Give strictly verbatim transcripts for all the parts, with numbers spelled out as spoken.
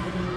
快！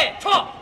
备，冲！